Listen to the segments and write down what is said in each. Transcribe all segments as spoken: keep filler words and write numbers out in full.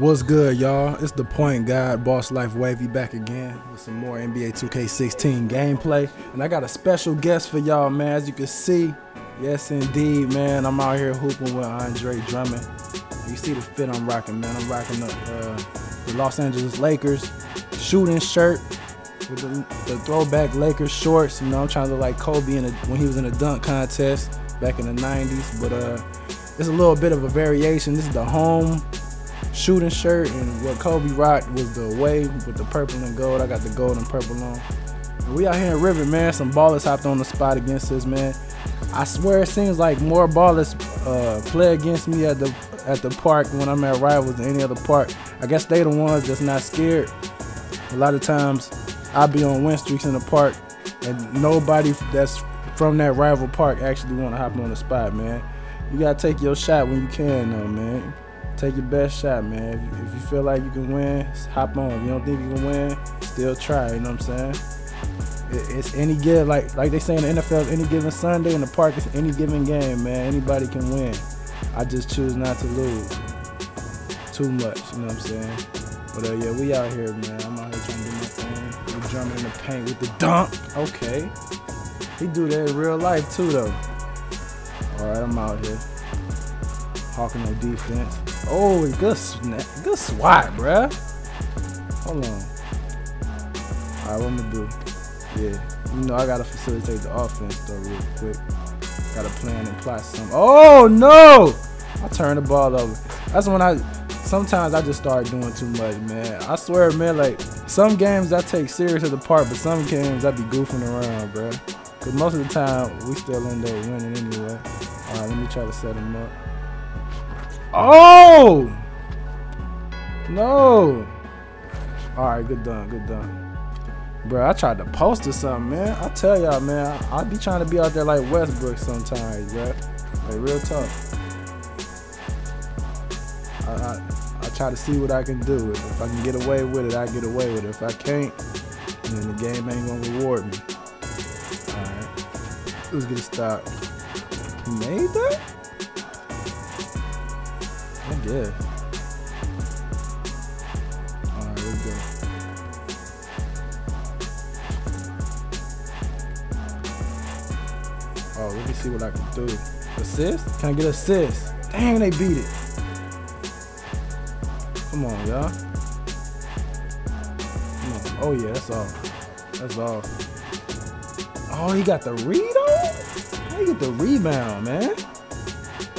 What's good, y'all? It's the point guard, Boss Life Wavy, back again with some more N B A two K sixteen gameplay. And I got a special guest for y'all, man. As you can see, yes indeed, man, I'm out here hooping with Andre Drummond. You see the fit I'm rocking, man. I'm rocking the, uh, the Los Angeles Lakers shooting shirt with the, the throwback Lakers shorts. You know, I'm trying to look like Kobe in a, when he was in a dunk contest back in the nineties. But uh, it's a little bit of a variation. This is the home shooting shirt, and what Kobe rocked was the away with the purple and gold. I got the gold and purple on. And we out here in River, man. Some ballers hopped on the spot against us, man. I swear it seems like more ballers uh, play against me at the at the park when I'm at Rivals than any other park. I guess they the ones that's not scared. A lot of times I be on win streaks in the park, and nobody that's from that rival park actually want to hop on the spot, man. You gotta take your shot when you can, though, man. Take your best shot, man. If you, if you feel like you can win, hop on. If you don't think you can win, still try, you know what I'm saying? It, it's any given, like like they say in the N F L, any given Sunday in the park, it's any given game, man. Anybody can win. I just choose not to lose too much, you know what I'm saying? But uh, yeah, we out here, man. I'm out here trying to do my thing. We're drumming in the paint with the dunk. Okay. He do that in real life too, though. All right, I'm out here. Hawking on defense. Oh, good snap. Good swat, bruh. Hold on. All right, what I'm gonna do? Yeah, you know I gotta facilitate the offense though real quick. Gotta plan and plot something. Oh no! I turned the ball over. That's when I, sometimes I just start doing too much, man. I swear, man, like some games I take serious at the park, but some games I be goofing around, bruh. Cause most of the time we still end up winning anyway. All right, let me try to set him up. Oh no! All right, good done, good done, bro. I tried to post or something, man. I tell y'all, man, I, I be trying to be out there like Westbrook sometimes, bro. Like real tough. I, I I try to see what I can do. If I can get away with it, I get away with it. If I can't, then the game ain't gonna reward me. All right, let's get a stop. He made that? I guess. Alright, let's go. Oh, let me see what I can do. Assist? Can I get assist? Dang, they beat it. Come on, y'all. Come on. Oh yeah, that's all. That's all. Oh, he got the read on? How you get the rebound, man?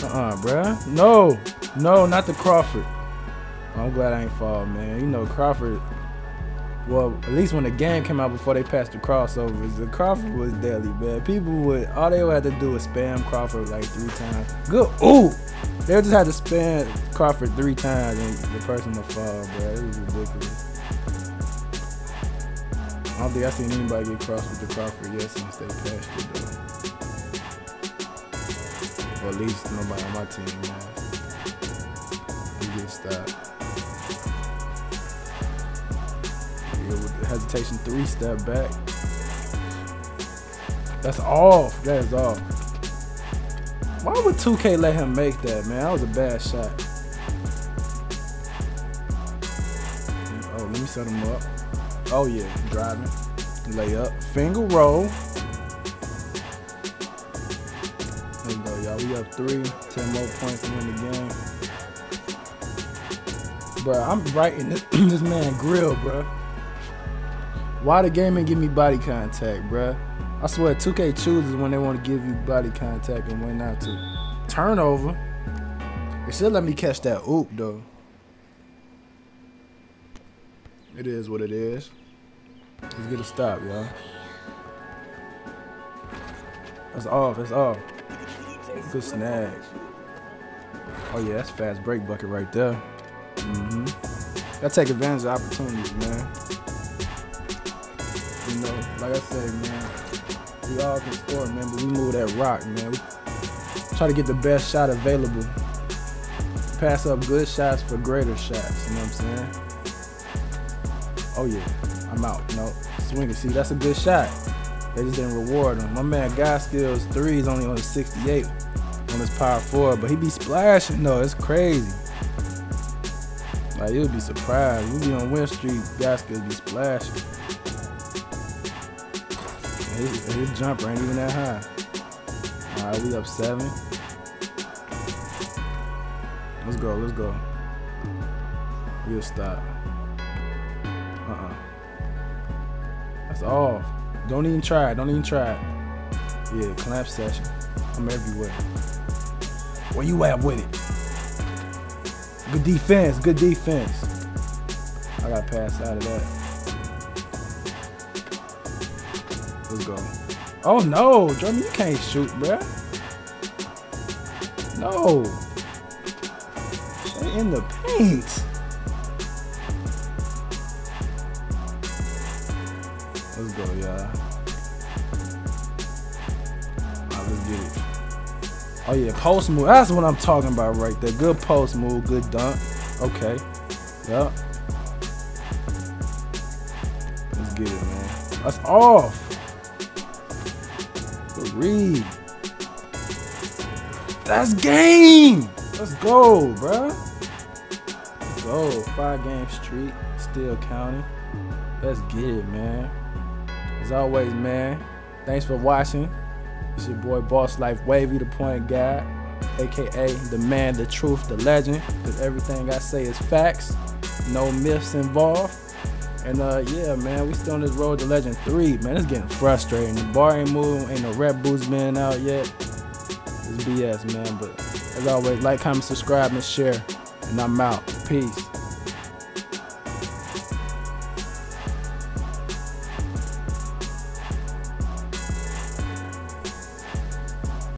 Uh-uh, bruh. No. No, not the Crawford. I'm glad I ain't fall, man. You know, Crawford, well, at least when the game came out before they passed the crossovers, the Crawford was deadly, man. People would, all they would have to do was spam Crawford like three times. Good. Ooh! They would just have to spam Crawford three times and the person would fall, bro. It was ridiculous. I don't think I've seen anybody get crossed with the Crawford yet since they passed it, though. Or at least nobody on my team, man. Get stopped. Yeah, with the hesitation, three step back. That's off. That is off. Why would two K let him make that, man? That was a bad shot. Oh, let me set him up. Oh yeah, driving, lay up, finger roll. There we go, y'all. We up three, ten more points to win the game. Bro, I'm right in this, this man grill, bro. Why the game ain't give me body contact, bro? I swear, two K chooses when they want to give you body contact and when not to. Turnover. It should let me catch that oop, though. It is what it is. Let's get a stop, y'all. That's off. That's off. Good snag. Oh yeah, that's fast break bucket right there. Mm-hmm. Gotta take advantage of opportunities, man. You know, like I say, man, we all can score, man, but we move that rock, man. We try to get the best shot available. Pass up good shots for greater shots, you know what I'm saying? Oh yeah, I'm out. No, swing it. See, that's a good shot. They just didn't reward him. My man Gaskill's three is only on the sixty-eight on his power forward, but he be splashing. No, it's crazy. Like, you'll be surprised. We be on West Street, Gaskill be splashing. His, his jumper ain't even that high. Alright, we up seven. Let's go, let's go. We'll stop. Uh-uh. That's off. Don't even try it, don't even try it. Yeah, clamp session. I'm everywhere. Where you at with it? Good defense, good defense. I gotta pass out of that. Let's go. Oh no, Drummond, you can't shoot, bruh. No. Stay in the paint. Let's go, y'all. Oh yeah, post move. That's what I'm talking about right there. Good post move, good dunk. Okay. Yup. Let's get it, man. That's off. Good read. That's game. Let's go, bruh. Let's go. Five game streak. Still counting. Let's get it, man. As always, man, thanks for watching. It's your boy Boss Life Wavy, the point guy, aka the man, the truth, the legend, because everything I say is facts, no myths involved. And uh yeah, man, we still on this road to legend three, man. It's getting frustrating. The bar ain't moving, ain't no rep boost been out yet. It's B S, man. But as always, like, comment, subscribe, and share, and I'm out. Peace.